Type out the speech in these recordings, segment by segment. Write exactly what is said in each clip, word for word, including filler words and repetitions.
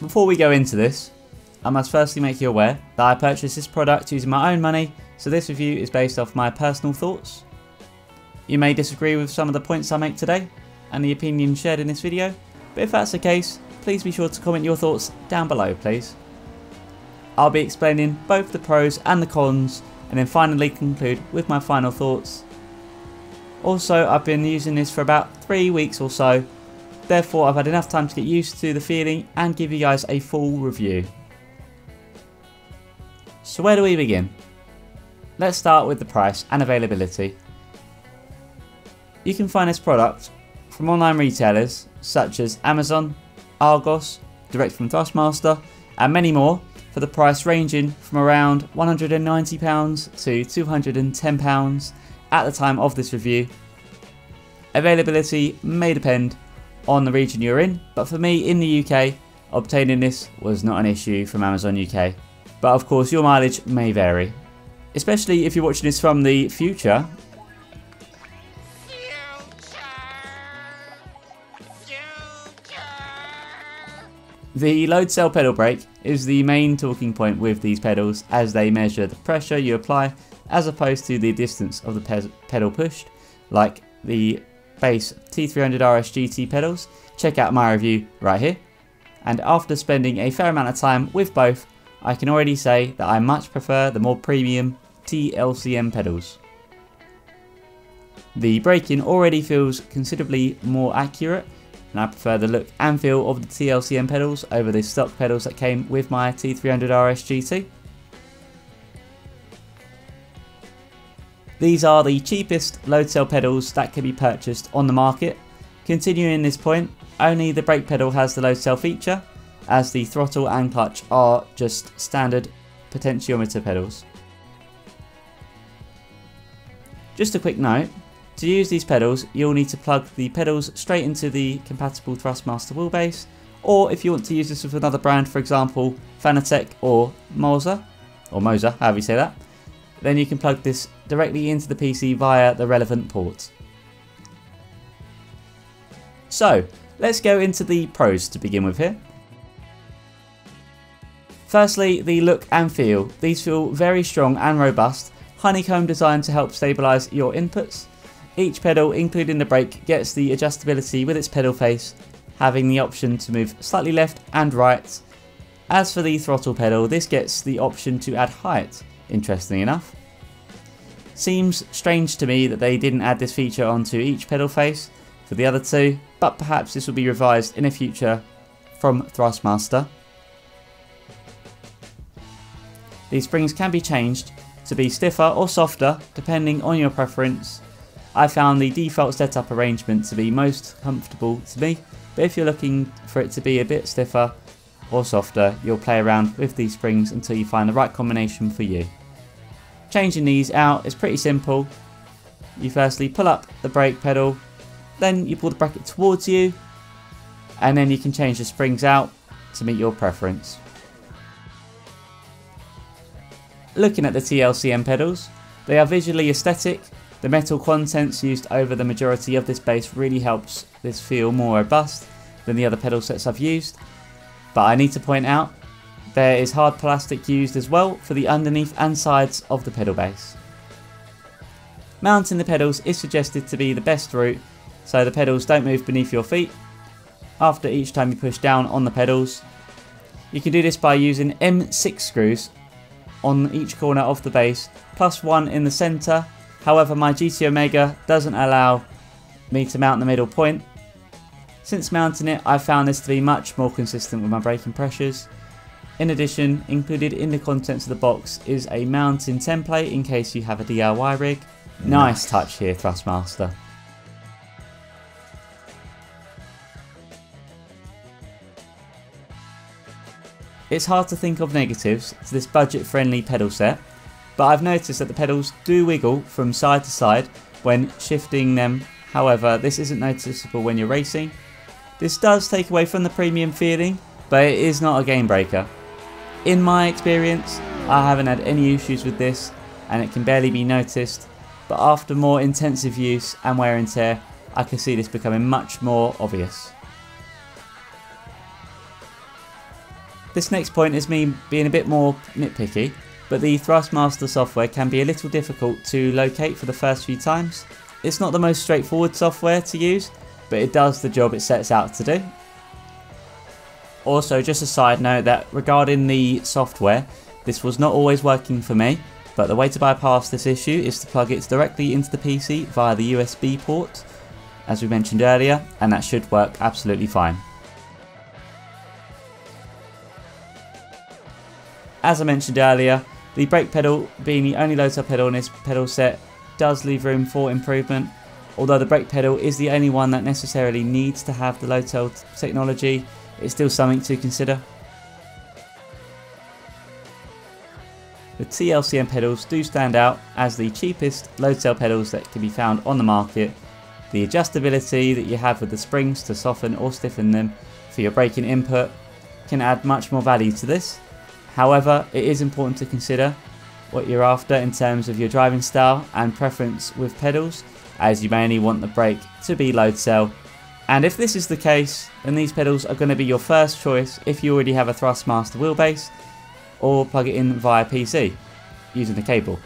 Before we go into this, I must firstly make you aware that I purchased this product using my own money, so this review is based off my personal thoughts. You may disagree with some of the points I make today, and the opinions shared in this video, but if that's the case, please be sure to comment your thoughts down below, please. I'll be explaining both the pros and the cons, and then finally conclude with my final thoughts. Also, I've been using this for about three weeks or so, therefore I've had enough time to get used to the feeling and give you guys a full review. So where do we begin? Let's start with the price and availability. You can find this product from online retailers such as Amazon, Argos, direct from Thrustmaster, and many more, for the price ranging from around one hundred and ninety pounds to two hundred and ten pounds at the time of this review. Availability may depend on the region you're in, but for me in the U K, obtaining this was not an issue from Amazon U K. But of course your mileage may vary, especially if you're watching this from the future. The load cell pedal brake is the main talking point with these pedals, as they measure the pressure you apply as opposed to the distance of the pe pedal pushed, like the base T three hundred R S G T pedals. Check out my review right here. And after spending a fair amount of time with both, I can already say that I much prefer the more premium T L C M pedals. The braking already feels considerably more accurate, and I prefer the look and feel of the T L C M pedals over the stock pedals that came with my T three hundred R S G T. These are the cheapest load cell pedals that can be purchased on the market. Continuing this point, only the brake pedal has the load cell feature, as the throttle and clutch are just standard potentiometer pedals. Just a quick note, to use these pedals, you'll need to plug the pedals straight into the compatible Thrustmaster wheelbase, or if you want to use this with another brand, for example, Fanatec or Moza, or Moza, however you say that, then you can plug this directly into the P C via the relevant port. So, let's go into the pros to begin with here. Firstly, the look and feel. These feel very strong and robust, honeycomb designed to help stabilise your inputs. Each pedal, including the brake, gets the adjustability with its pedal face, having the option to move slightly left and right. As for the throttle pedal, this gets the option to add height, interestingly enough. Seems strange to me that they didn't add this feature onto each pedal face for the other two, but perhaps this will be revised in a future from Thrustmaster. These springs can be changed to be stiffer or softer depending on your preference. I found the default setup arrangement to be most comfortable to me, but if you're looking for it to be a bit stiffer or softer, you'll play around with these springs until you find the right combination for you. Changing these out is pretty simple. You firstly pull up the brake pedal, then you pull the bracket towards you, and then you can change the springs out to meet your preference. Looking at the T L C M pedals, they are visually aesthetic. The metal contents used over the majority of this base really helps this feel more robust than the other pedal sets I've used. But I need to point out, there is hard plastic used as well for the underneath and sides of the pedal base. Mounting the pedals is suggested to be the best route, so the pedals don't move beneath your feet after each time you push down on the pedals. You can do this by using M six screws on each corner of the base, plus one in the centre. However, my G T Omega doesn't allow me to mount the middle point. Since mounting it, I found this to be much more consistent with my braking pressures. In addition, included in the contents of the box is a mounting template in case you have a D I Y rig. Nice touch here, Thrustmaster. It's hard to think of negatives to this budget-friendly pedal set, but I've noticed that the pedals do wiggle from side to side when shifting them. However, this isn't noticeable when you're racing. This does take away from the premium feeling, but it is not a game breaker. In my experience, I haven't had any issues with this and it can barely be noticed, but after more intensive use and wear and tear, I can see this becoming much more obvious. This next point is me being a bit more nitpicky, but the Thrustmaster software can be a little difficult to locate for the first few times. It's not the most straightforward software to use, but it does the job it sets out to do. Also, just a side note that regarding the software, this was not always working for me, but the way to bypass this issue is to plug it directly into the P C via the U S B port, as we mentioned earlier, and that should work absolutely fine. As I mentioned earlier, the brake pedal being the only low-top pedal in this pedal set does leave room for improvement. Although the brake pedal is the only one that necessarily needs to have the low-tail technology, it's still something to consider. The T L C M pedals do stand out as the cheapest low-tail pedals that can be found on the market. The adjustability that you have with the springs to soften or stiffen them for your braking input can add much more value to this. However, it is important to consider what you're after in terms of your driving style and preference with pedals, as you mainly want the brake to be low-tail. And if this is the case, then these pedals are going to be your first choice if you already have a Thrustmaster wheelbase, or plug it in via P C, using the cable.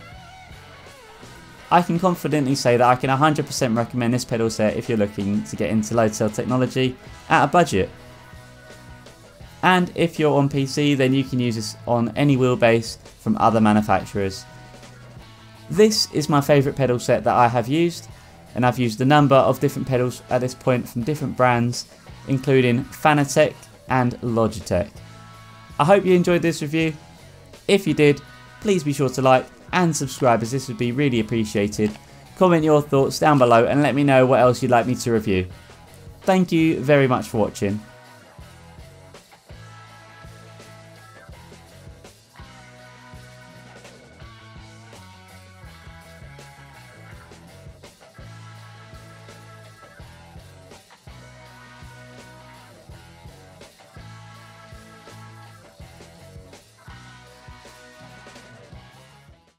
I can confidently say that I can one hundred percent recommend this pedal set if you're looking to get into low-tail technology at a budget. And if you're on P C, then you can use this on any wheelbase from other manufacturers. This is my favourite pedal set that I have used, and I've used a number of different pedals at this point from different brands, including Fanatec and Logitech. I hope you enjoyed this review. If you did, please be sure to like and subscribe, as this would be really appreciated. Comment your thoughts down below and let me know what else you'd like me to review. Thank you very much for watching.